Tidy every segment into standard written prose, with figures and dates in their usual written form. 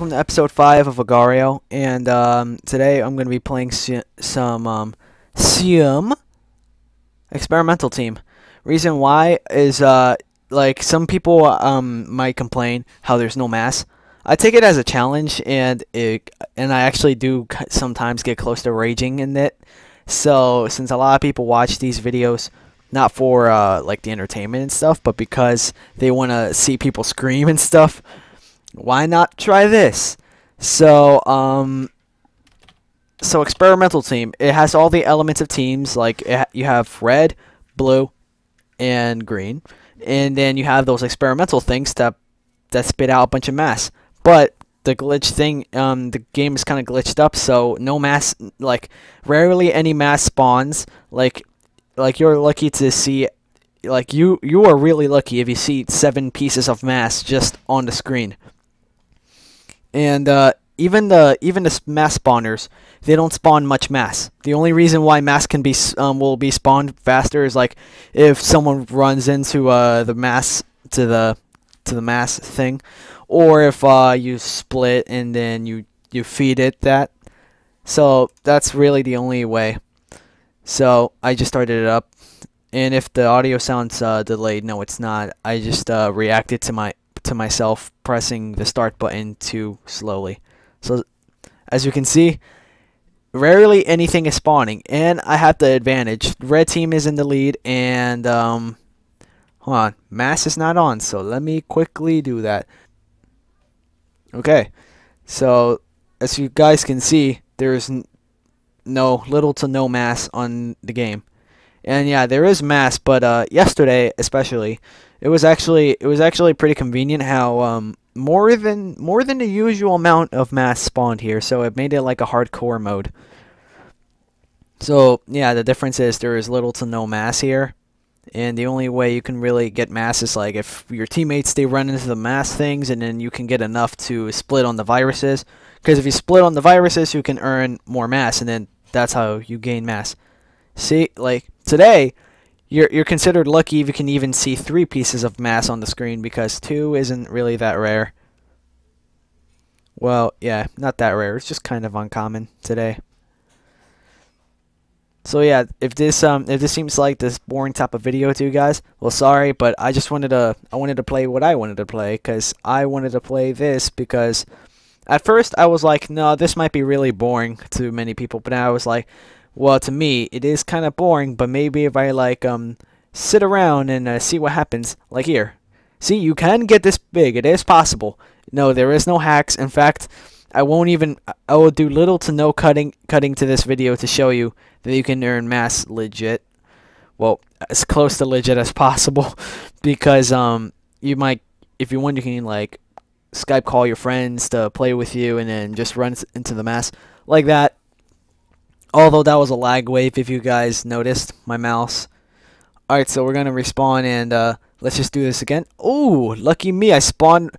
welcome to episode 5 of Agar.io, and today I'm going to be playing Sim Experimental Team. Reason why is, like, some people might complain how there's no mass. I take it as a challenge, and I actually do sometimes get close to raging in it. So, since a lot of people watch these videos, not for, like, the entertainment and stuff, but because they want to see people scream and stuff, why not try this? So, experimental team. It has all the elements of teams. Like, you have red, blue, and green. And then you have those experimental things that spit out a bunch of mass. But the glitch thing, the game is kind of glitched up, so no mass, like, rarely any mass spawns. Like you're lucky to see, like, you are really lucky if you see 7 pieces of mass just on the screen. And even the mass spawners, they don't spawn much mass. The only reason why mass can be will be spawned faster is, like, if someone runs into the mass to the mass thing, or if you split and then you feed it that. So that's really the only way. So I just started it up. And if the audio sounds delayed, no, it's not. I just reacted to myself pressing the start button too slowly. So as you can see, rarely anything is spawning, and I have the advantage. Red team is in the lead, and hold on, mass is not on. So let me quickly do that. Okay, so as you guys can see, there's little to no mass on the game. And yeah, there is mass, but yesterday especially, it was actually pretty convenient how more than the usual amount of mass spawned here, so it made it like a hardcore mode. So yeah, the difference is there is little to no mass here, and the only way you can really get mass is, like, if your teammates, they run into the mass things, and then you can get enough to split on the viruses, because if you split on the viruses, you can earn more mass, and then that's how you gain mass. See, like, today, you're considered lucky if you can even see 3 pieces of mass on the screen, because 2 isn't really that rare. Well, yeah, not that rare. It's just kind of uncommon today. So yeah, if this seems like this boring type of video to you guys, well, sorry, but I just wanted to play what I wanted to play, because I wanted to play this, because at first I was like, no, this might be really boring to many people, but now I was like, well, to me, it is kind of boring, but maybe if I, like, sit around and see what happens, like here. See, you can get this big. It is possible. No, there is no hacks. In fact, I will do little to no cutting to this video to show you that you can earn mass legit. Well, as close to legit as possible, because you might, if you want, you can, like, Skype call your friends to play with you and then just run into the mass like that. Although that was a lag wave, if you guys noticed my mouse. Alright, so we're going to respawn, and let's just do this again. Ooh, lucky me, I spawned.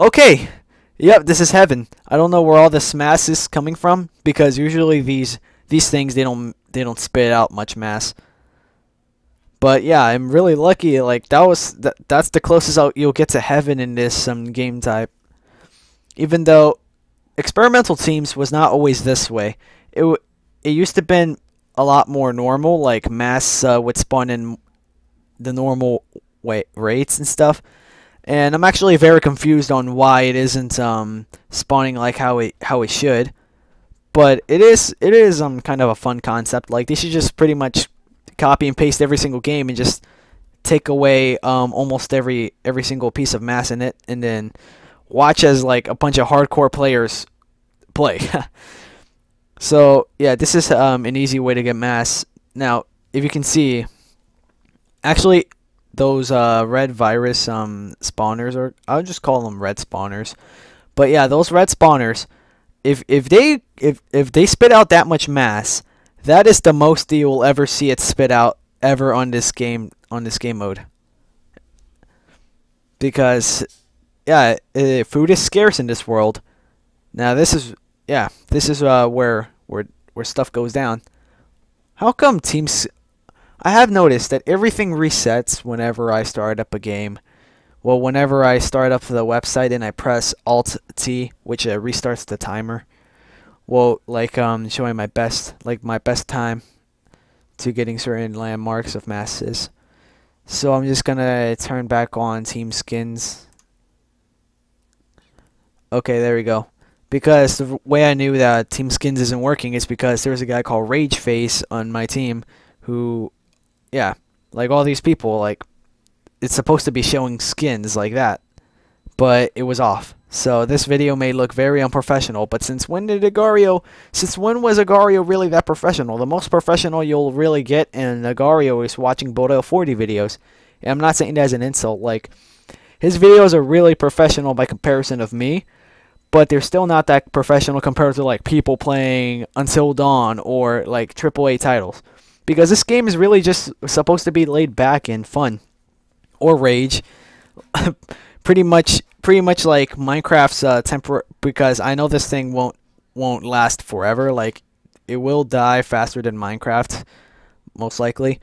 Okay, yep, this is heaven. I don't know where all this mass is coming from, because usually these things, they don't spit out much mass. But yeah, I'm really lucky. Like, that's the closest you'll get to heaven in this game type. Even though experimental teams was not always this way. It used to been a lot more normal, like mass would spawn in the normal rates and stuff. And I'm actually very confused on why it isn't spawning like how it should. But it is kind of a fun concept. Like, they should just pretty much copy and paste every single game and just take away almost every single piece of mass in it, and then watch as, like, a bunch of hardcore players play. So yeah, this is an easy way to get mass. Now, if you can see, actually, those red virus spawners, or I'll just call them red spawners. But yeah, those red spawners, if they spit out that much mass, that is the most you will ever see it spit out ever on this game mode. Because yeah, food is scarce in this world. Now this is. Yeah, this is where stuff goes down. How come teams? I have noticed that everything resets whenever I start up a game, Well, whenever I start up the website and I press Alt-T, which restarts the timer, well, like showing my best, like my best time to getting certain landmarks of masses. So I'm just gonna turn back on team skins. Okay, there we go. Because the way I knew that team skins isn't working is because there was a guy called Rageface on my team who, yeah, like all these people, like, it's supposed to be showing skins like that, but it was off. So this video may look very unprofessional, but since when was Agar.io really that professional? The most professional you'll really get in Agar.io is watching Bodel40 videos. And I'm not saying that as an insult, like, his videos are really professional by comparison of me, but they're still not that professional compared to, like, people playing Until Dawn or, like, AAA titles. Because this game is really just supposed to be laid back and fun. Or rage, pretty much like Minecraft's temporary, because I know this thing won't last forever. Like, it will die faster than Minecraft, most likely.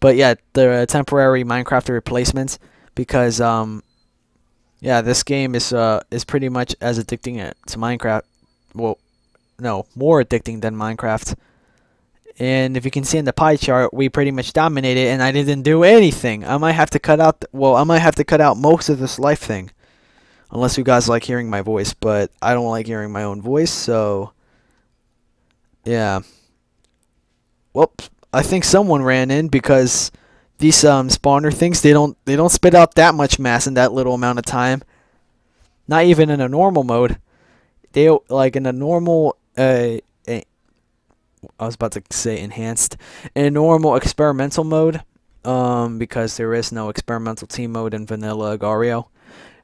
But yeah, the temporary Minecraft replacements, because yeah, this game is pretty much as addicting to Minecraft. Well, no, more addicting than Minecraft. And if you can see in the pie chart, we pretty much dominated, and I didn't do anything. I might have to cut out, well, I might have to cut out most of this life thing. Unless you guys like hearing my voice, but I don't like hearing my own voice, so... yeah. Well, I think someone ran in, because these spawner things, they don't spit out that much mass in that little amount of time. Not even in a normal mode. They, like, in a normal... I was about to say enhanced, in normal experimental mode, because there is no experimental team mode in vanilla Agar.io.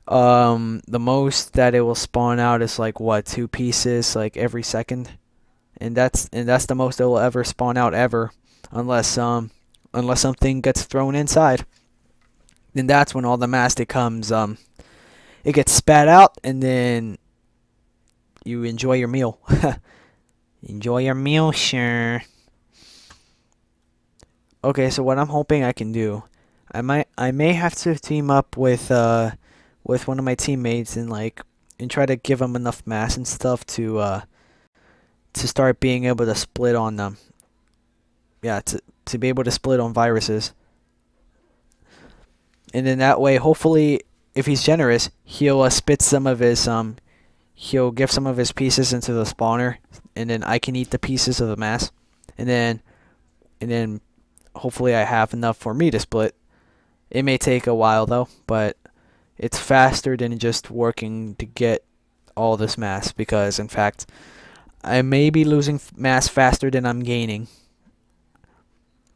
The most that it will spawn out is like what, 2 pieces like every second, and that's the most it will ever spawn out ever, unless something gets thrown inside. Then that's when all the mass that comes, it gets spat out, and then you enjoy your meal. Enjoy your meal, sure. Okay, so what I'm hoping I can do, I may have to team up with one of my teammates and try to give them enough mass and stuff to start being able to split on them. Yeah, to be able to split on viruses. And then that way, hopefully, if he's generous, he'll spit some of his he'll give some of his pieces into the spawner. And then I can eat the pieces of the mass, and then hopefully I have enough for me to split. It may take a while though, but it's faster than just working to get all this mass, because in fact I may be losing mass faster than I'm gaining.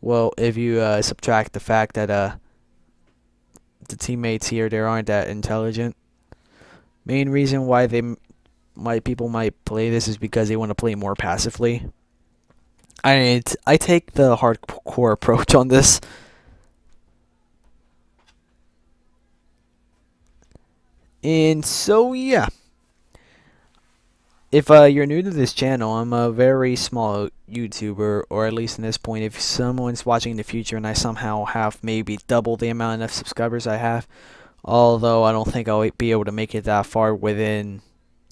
Well, if you subtract the fact that the teammates here, they aren't that intelligent. Main reason why people might play this is because they want to play more passively. I take the hardcore approach on this. And so yeah. If you're new to this channel, I'm a very small YouTuber, or at least in this point, if someone's watching in the future and I somehow have maybe double the amount of subscribers I have, although I don't think I'll be able to make it that far within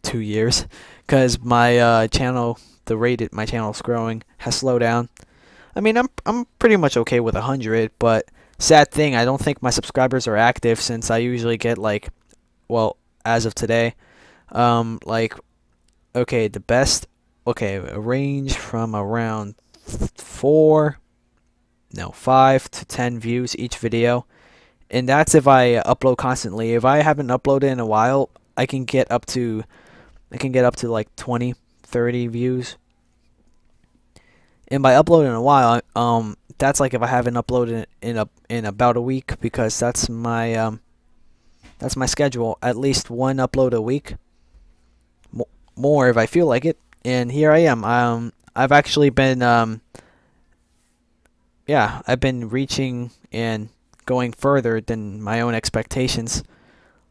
2 years, because my channel, the rate at my channel's growing has slowed down. I mean, I'm pretty much okay with 100, but sad thing, I don't think my subscribers are active, since I usually get like, well, as of today, like, okay, the best, okay, a range from around 5 to 10 views each video, and that's if I upload constantly. If I haven't uploaded in a while, I can get up to like 20, 30 views. And by uploading in a while, that's like if I haven't uploaded in about a week, because that's my schedule, at least 1 upload a week. More if I feel like it. And here I am. I've actually been yeah, I've been reaching and going further than my own expectations.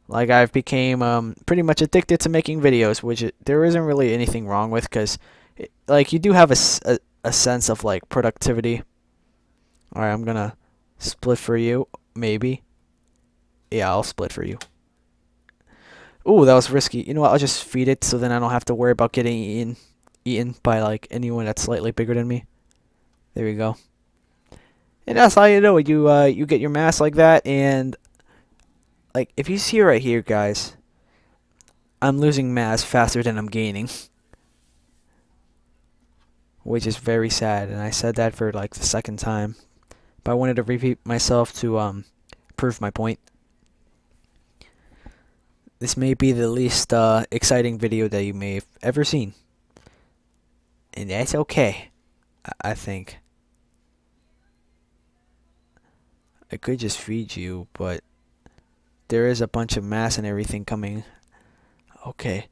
Like, I've became pretty much addicted to making videos, which there isn't really anything wrong with, because, like, you do have a sense of, like, productivity. Alright, I'm gonna split for you, maybe. Yeah, I'll split for you. Ooh, that was risky. You know what? I'll just feed it so then I don't have to worry about getting eaten by, like, anyone that's slightly bigger than me. There we go. And that's how you know it. You, you get your mass like that, and, like, if you see right here, guys, I'm losing mass faster than I'm gaining. Which is very sad, and I said that for, like, the second time. But I wanted to repeat myself to, prove my point. This may be the least exciting video that you may have ever seen. And that's okay, I think. I could just feed you, but there is a bunch of mass and everything coming. Okay,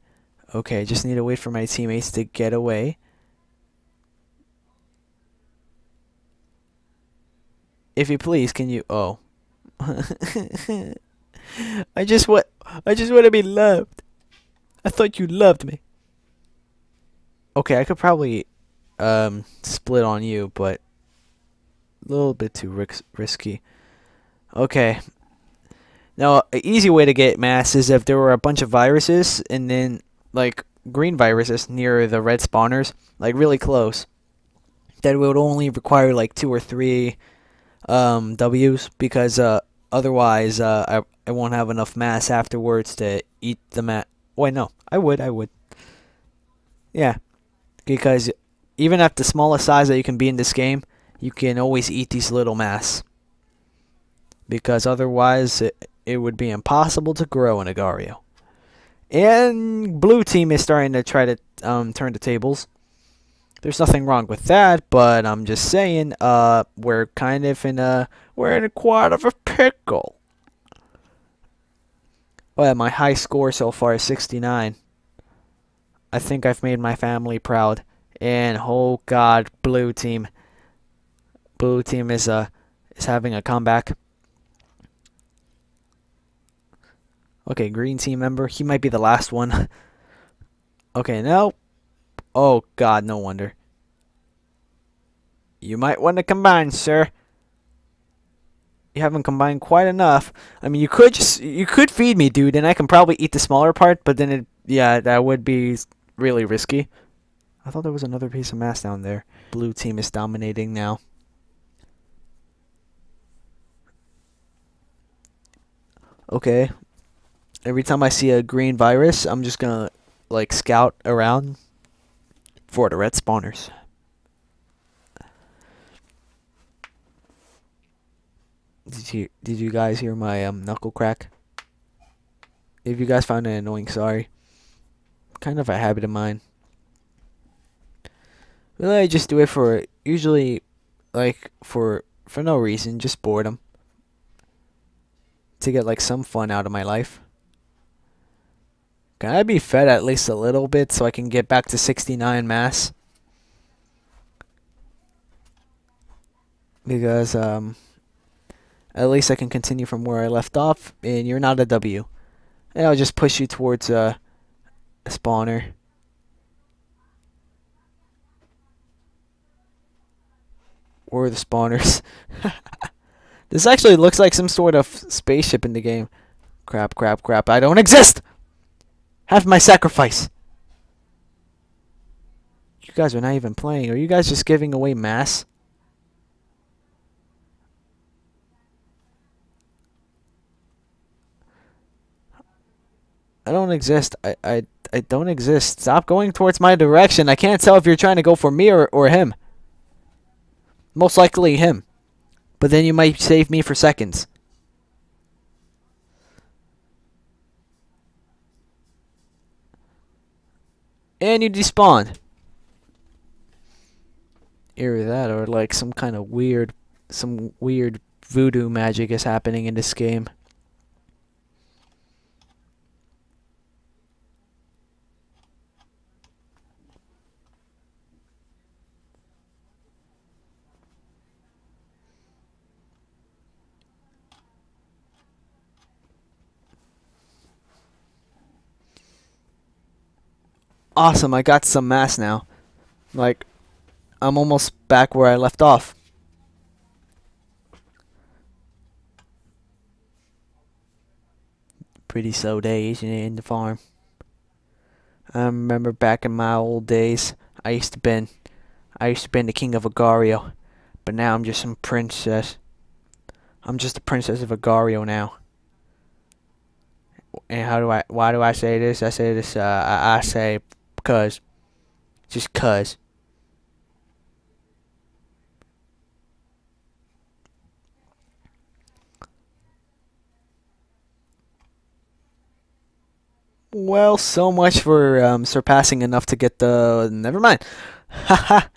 okay, just need to wait for my teammates to get away. If you please, can you... Oh. I just want to be loved. I thought you loved me. Okay, I could probably split on you, but a little bit too risky. Okay. Now, an easy way to get mass is if there were a bunch of viruses and then, like, green viruses near the red spawners, like, really close. That would only require, like, 2 or 3 W's because otherwise I won't have enough mass afterwards to eat the mat. Wait, no, I would. Yeah, because even at the smallest size that you can be in this game, you can always eat these little mass. Because otherwise, it would be impossible to grow in Agar.io. And blue team is starting to try to turn the tables. There's nothing wrong with that, but I'm just saying, we're kind of in a, we're in a quad of a pickle. Oh yeah, my high score so far is 69. I think I've made my family proud. And oh god, blue team. Blue team is having a comeback. Okay, green team member, he might be the last one. Okay, now. Oh god, no wonder. You might want to combine, sir. You haven't combined quite enough. I mean, you could feed me, dude, and I can probably eat the smaller part, but then that would be really risky. I thought there was another piece of mass down there. Blue team is dominating now. Okay. Every time I see a green virus, I'm just gonna, like, scout around for the red spawners. Did you guys hear my knuckle crack? If you guys found it annoying, sorry. Kind of a habit of mine. Really, I just do it for usually, like, for no reason, just boredom. To get, like, some fun out of my life. Can I be fed at least a little bit so I can get back to 69 mass? Because, at least I can continue from where I left off, and you're not a W. And I'll just push you towards a spawner. Or the spawners. This actually looks like some sort of spaceship in the game. Crap, crap, crap, I don't exist! Have my sacrifice. You guys are not even playing. Are you guys just giving away mass? I don't exist. I don't exist. Stop going towards my direction. I can't tell if you're trying to go for me or him. Most likely him. But then you might save me for seconds. And you despawn. Either that or like some kind of weird, some weird voodoo magic is happening in this game. Awesome, I got some mass now. Like, I'm almost back where I left off. pretty slow day, isn't it, in the farm? I remember back in my old days, I used to been the king of Agar.io, but now I'm just some princess. I'm just the princess of Agar.io now. And why do I say this? I say this, I say because, just cause. Well, so much for surpassing enough to get the... Never mind. Haha.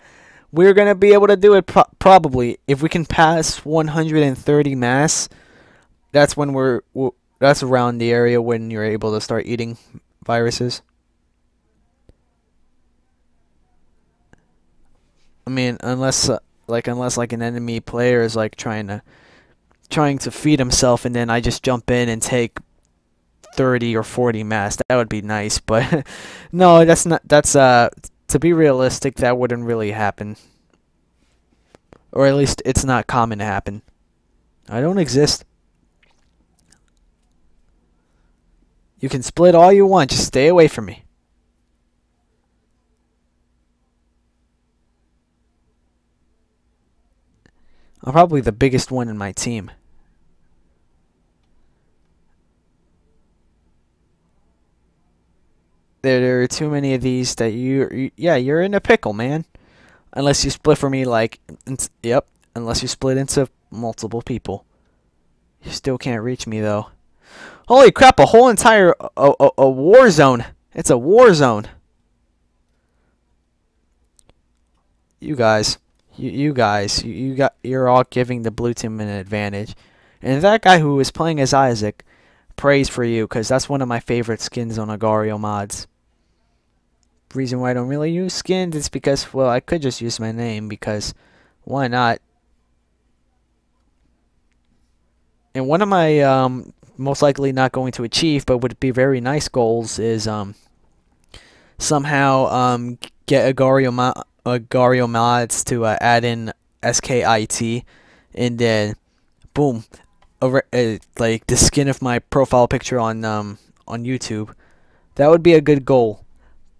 We're going to be able to do it probably. If we can pass 130 mass, that's when that's around the area when you're able to start eating viruses. I mean, unless an enemy player is like trying to feed himself, and then I just jump in and take 30 or 40 mass. That would be nice, but no, that's not. That's to be realistic, that wouldn't really happen, or at least it's not common to happen. I don't exist. You can split all you want, just stay away from me. I'm probably the biggest one in my team. There are too many of these that you're in a pickle, man. Unless you split for me, like, yep. Unless you split into multiple people, you still can't reach me though. Holy crap! A whole entire a war zone. It's a war zone. You guys, you're all giving the blue team an advantage. And that guy who was playing as Isaac, praise for you, because that's one of my favorite skins on Agar.io mods. Reason why I don't really use skins is because, well, I could just use my name, because why not? And one of my most likely not going to achieve, but would be very nice goals is somehow get Agar.io mods to add in SKIT, and then boom, like the skin of my profile picture on YouTube. That would be a good goal,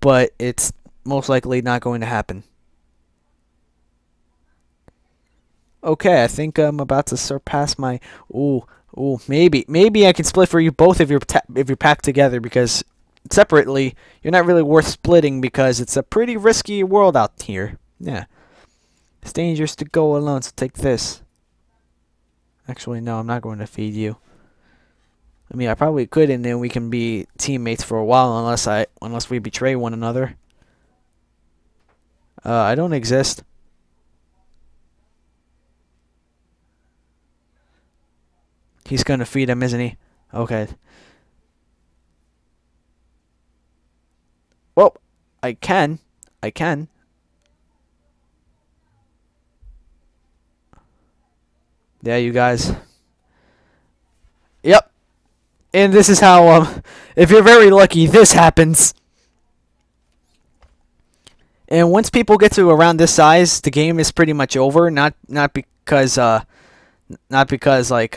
but it's most likely not going to happen. Okay, I think I'm about to surpass my... Ooh, maybe I can split for you both if you're packed together, because separately you're not really worth splitting, because it's a pretty risky world out here. Yeah, it's dangerous to go alone, so take this. Actually, no, I'm not going to feed you. I mean, I probably could, and then we can be teammates for a while, unless we betray one another. I don't exist. He's going to feed him, isn't he? Okay. Well, I can. Yeah, you guys. Yep. And this is how, if you're very lucky, this happens. And once people get to around this size, the game is pretty much over. Not because like like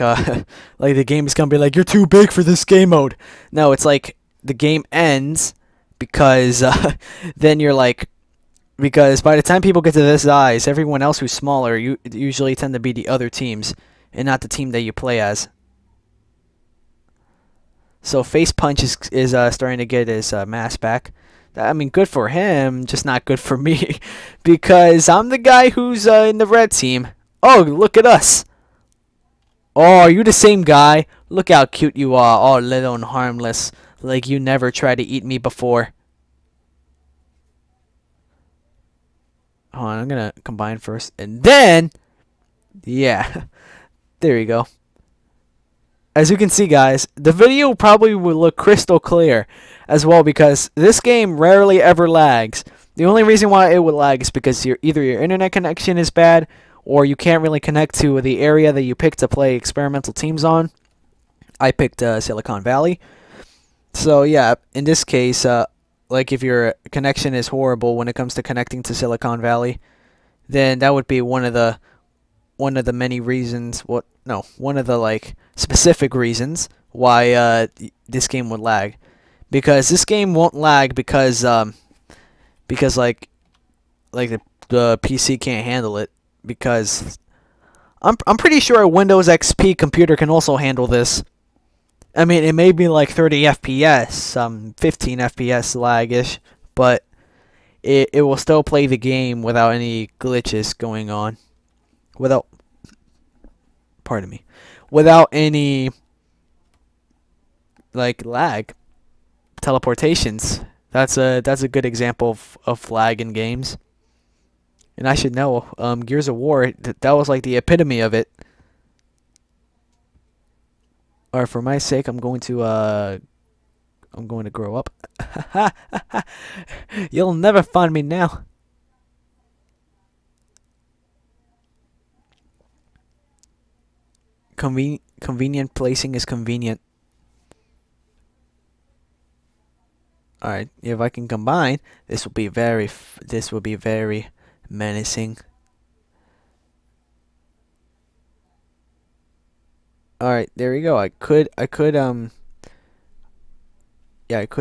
the game is gonna be like, you're too big for this game mode. No, it's like the game ends because then you're like, because by the time people get to this size, everyone else who's smaller, you usually tend to be the other teams and not the team that you play as. So Face Punch is starting to get his mass back. I mean, good for him, just not good for me, because I'm the guy who's in the red team. Oh, look at us. Oh, are you the same guy? Look how cute you are, all little and harmless, like you never tried to eat me before. Hold on, I'm gonna combine first, and then, yeah, there you go. As you can see, guys, the video probably will look crystal clear as well, because this game rarely ever lags. The only reason why it would lag is because either your internet connection is bad, or you can't really connect to the area that you picked to play experimental teams on. I picked Silicon Valley, so yeah, in this case, like if your connection is horrible when it comes to connecting to Silicon Valley, then that would be one of the one of the many reasons, one of the like specific reasons why this game would lag, because this game won't lag because like the PC can't handle it, because I'm pretty sure a Windows XP computer can also handle this. I mean, it may be like 30 FPS, 15 FPS lag-ish, but it will still play the game without any glitches going on. Without any, like, lag. Teleportations. That's a good example of lag in games. And I should know, Gears of War, that was like the epitome of it. Or for my sake, I'm going to grow up. You'll never find me now. Convenient placing is convenient. All right, if I can combine, this will be very menacing. All right, there we go. I could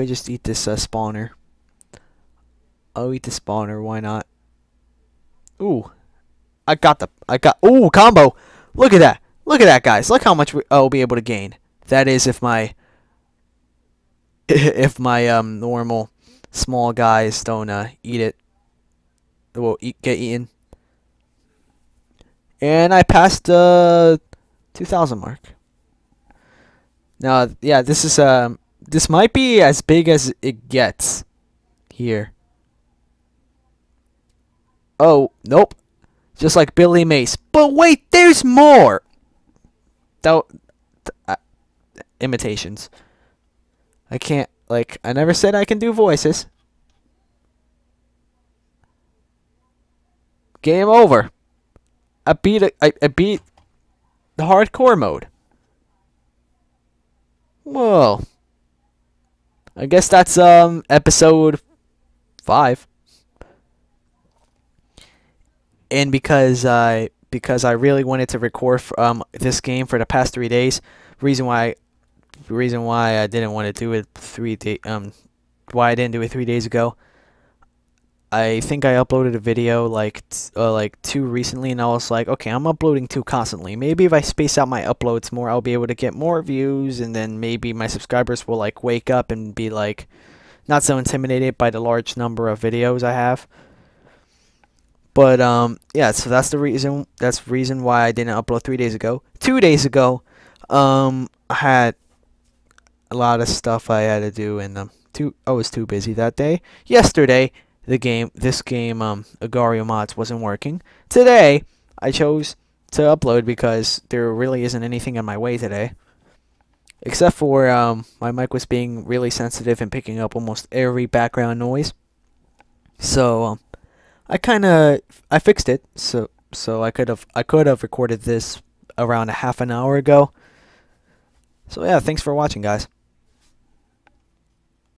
just eat this spawner. I'll eat the spawner. Why not? Ooh, ooh, combo. Look at that. Look at that, guys. Look how much I'll be able to gain. That is, if my normal small guys don't eat it. It will get eaten. And I passed the 2,000 mark. Now, yeah, this is this might be as big as it gets here. Oh, nope. Just like Billy Mays. But wait, there's more. Imitations. I can't, like, I never said I can do voices. Game over. I beat the hardcore mode. Whoa. I guess that's episode 5. And because I really wanted to record this game for the past 3 days, reason why I didn't want to do it why I didn't do it 3 days ago. I think I uploaded a video like 2 recently, and I was like, okay, I'm uploading 2 constantly. Maybe if I space out my uploads more, I'll be able to get more views, and then maybe my subscribers will like wake up and be like, not so intimidated by the large number of videos I have. But yeah, so that's the reason. That's the reason why I didn't upload 3 days ago. 2 days ago, I had a lot of stuff I had to do, and I was too busy that day. Yesterday, this game, Agar.io mods wasn't working. Today, I chose to upload because there really isn't anything in my way today, except for my mic was being really sensitive and picking up almost every background noise. So I fixed it. So I could have recorded this around a half an hour ago. So yeah, thanks for watching, guys.